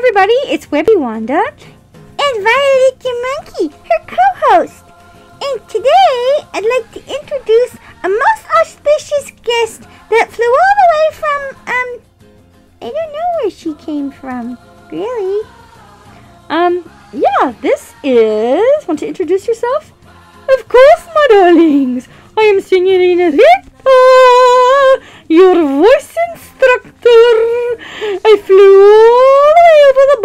everybody, it's Webby Wanda and Violet the Monkey, her co-host. And today, I'd like to introduce a most auspicious guest that flew all the way from, I don't know where she came from, really. Yeah, this is, want to introduce yourself? Of course, my darlings, I am Senorita Rita, your voice instructor. I flew all the way over the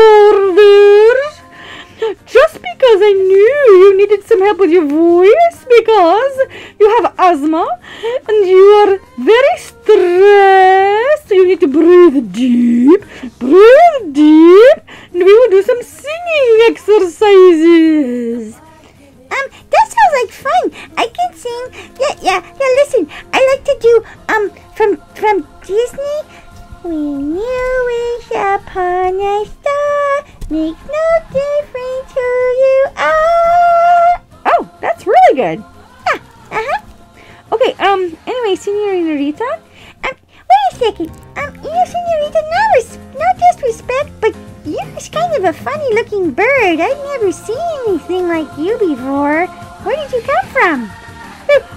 borders just because I knew you needed some help with your voice because you have asthma and you are very stressed. So you need to breathe deep, and we will do some singing exercises. That sounds like fun. I can sing. Yeah, listen, I like to do, from Disney. We knew wish upon a star makes no difference who you are. Oh, that's really good. Yeah, Okay, anyway, Senorita Rita. Wait a second. You know, Senorita, no disrespect, but you're kind of a funny looking bird. I've never seen anything like you before. Where did you come from?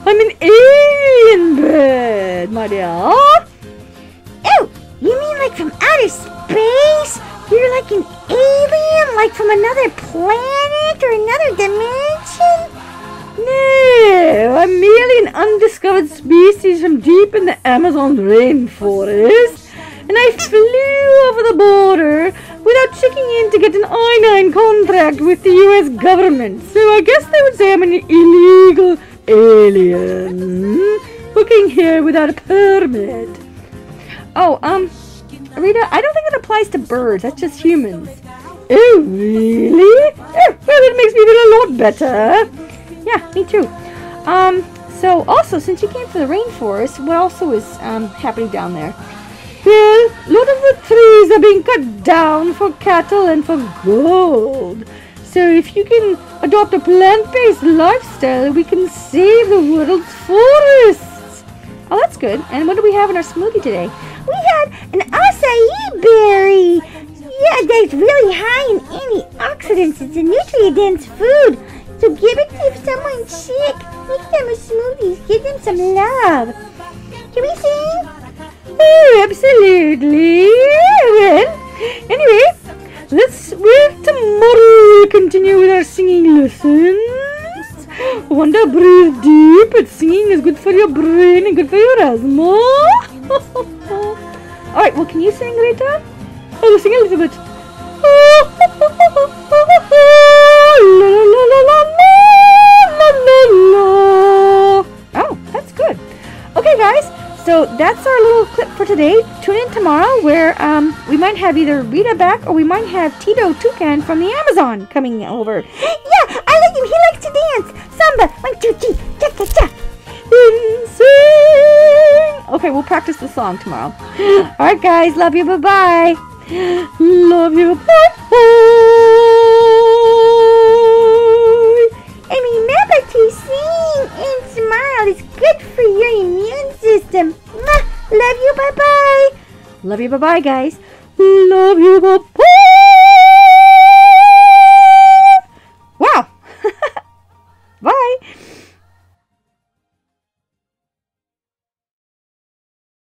I'm an alien bird, my dear. Oh, you mean like from outer space? You're like an alien, like from another planet or another dimension? No, I'm merely an undiscovered species from deep in the Amazon Rainforest. And I flew over the border without checking in to get an I-9 contract with the U.S. government. So I guess they would say I'm an illegal alien working here without a permit. Oh, Rita, I don't think it applies to birds. That's just humans. Oh, really? Oh, well, that makes me feel a lot better. Yeah, me too. So also, since you came from the rainforest, what also is happening down there? Well, a lot of the trees are being cut down for cattle and for gold. So if you can adopt a plant-based lifestyle, we can save the world's forests. Oh, that's good. And what do we have in our smoothie today? We had an acai berry. Yeah, that's really high in antioxidants. It's a nutrient-dense food. So give it to someone sick. Make them a smoothie. Give them some love. Can we sing? Oh, absolutely. Well, anyway, tomorrow we'll continue with our singing lessons. Wanda, breathe deep, but singing is good for your brain and good for your asthma. Alright, well, can you sing, Rita? Oh, we'll sing a little bit. Oh, that's good. Okay, guys. So that's our little clip for today. Tune in tomorrow where we might have either Rita back or we might have Tito Toucan from the Amazon coming over. Yeah, I like him. He likes to dance. Samba. 1, 2, 3. Cha, cha, cha. Insane. Okay, we'll practice the song tomorrow. All right, guys. Love you. Bye-bye. Love you. Bye-bye. And remember to sing and smile. It's good for your immune system. Love you, bye-bye. Love you, bye-bye, guys. Love you, bye-bye.